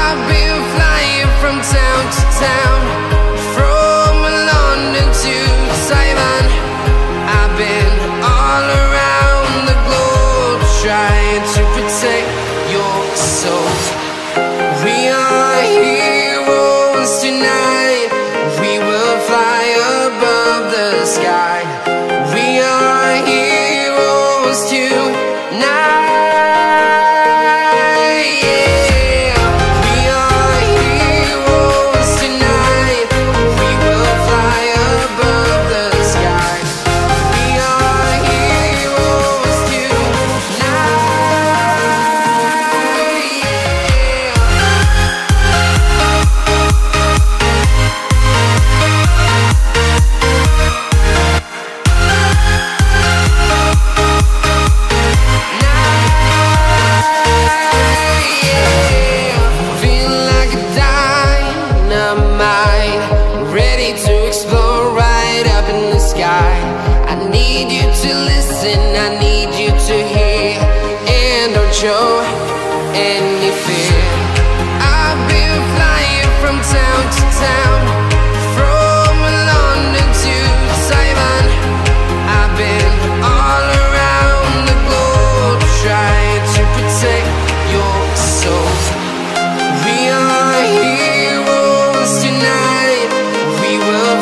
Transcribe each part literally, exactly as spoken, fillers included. I've been flying from town to town, from London to Taiwan. I've been all around the globe trying to protect your soul. We are heroes tonight. We will fly above the sky. We are heroes tonight.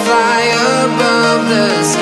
Fly above the sky.